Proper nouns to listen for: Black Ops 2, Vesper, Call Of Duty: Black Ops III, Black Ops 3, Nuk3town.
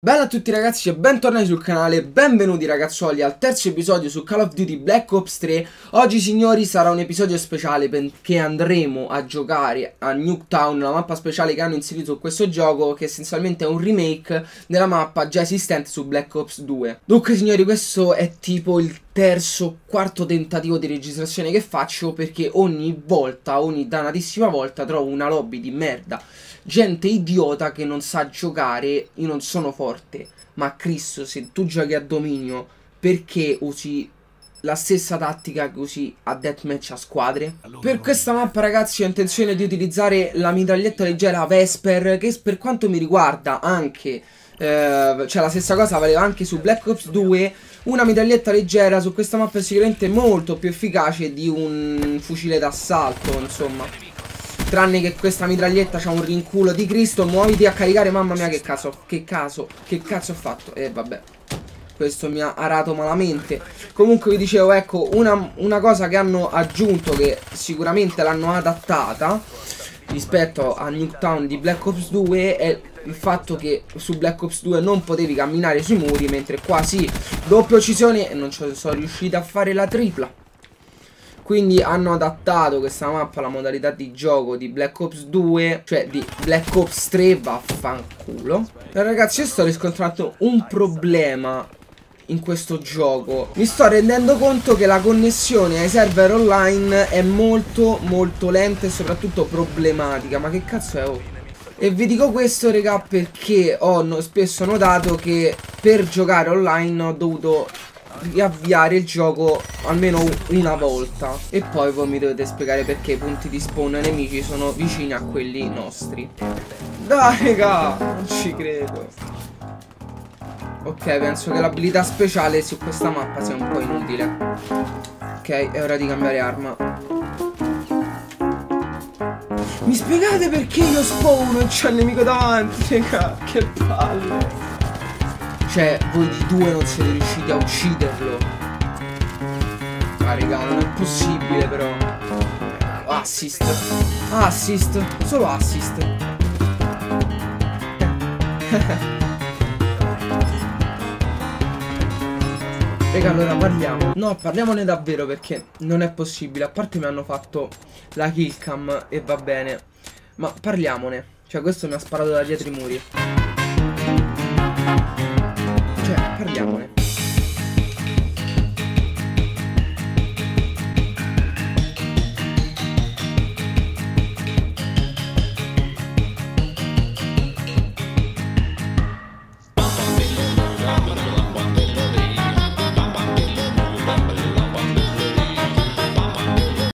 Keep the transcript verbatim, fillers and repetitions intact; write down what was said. Bella a tutti ragazzi e bentornati sul canale, benvenuti ragazzuoli al terzo episodio su Call of Duty Black Ops tre. Oggi signori sarà un episodio speciale perché andremo a giocare a Nuk3town, la mappa speciale che hanno inserito su questo gioco, che essenzialmente è un remake della mappa già esistente su Black Ops due. Dunque signori, questo è tipo il terzo, quarto tentativo di registrazione che faccio, perché ogni volta, ogni dannatissima volta trovo una lobby di merda, gente idiota che non sa giocare. Io non sono forte, ma Cristo, se tu giochi a dominio, perché usi la stessa tattica che usi a deathmatch a squadre? Allora, per questa mappa ragazzi ho intenzione di utilizzare la mitraglietta leggera Vesper, che per quanto mi riguarda anche eh, cioè la stessa cosa valeva anche su Black Ops due. Una mitraglietta leggera su questa mappa è sicuramente molto più efficace di un fucile d'assalto, insomma. Tranne che questa mitraglietta c'ha un rinculo di Cristo. Muoviti a caricare, mamma mia che caso, che caso, che cazzo ho fatto. E eh, vabbè, questo mi ha arato malamente. Comunque vi dicevo, ecco, una, una cosa che hanno aggiunto, che sicuramente l'hanno adattata rispetto a Nuk3town di Black Ops due, è il fatto che su Black Ops due non potevi camminare sui muri, mentre qua sì. Doppia uccisione e non ci sono riuscito a fare la tripla. Quindi hanno adattato questa mappa alla modalità di gioco di Black Ops due, cioè di Black Ops tre, vaffanculo. Ragazzi, io sto riscontrando un problema in questo gioco. Mi sto rendendo conto che la connessione ai server online è molto molto lenta e soprattutto problematica. Ma che cazzo è? Oh? E vi dico questo raga perché ho no, spesso notato che per giocare online ho dovuto riavviare il gioco almeno una volta. E poi voi mi dovete spiegare perché i punti di spawn nemici sono vicini a quelli nostri. Dai raga, non ci credo. Ok, penso che l'abilità speciale su questa mappa sia un po' inutile. Ok, è ora di cambiare arma. Mi spiegate perché io spawno e c'è il nemico davanti, raga? Che palle. Cioè, voi di due non siete riusciti a ucciderlo. Ah, raga, non è possibile però. Assist. Assist. Solo assist. Raga, allora parliamo. No, parliamone davvero perché non è possibile. A parte mi hanno fatto la killcam e va bene, ma parliamone. Cioè questo mi ha sparato da dietro i muri.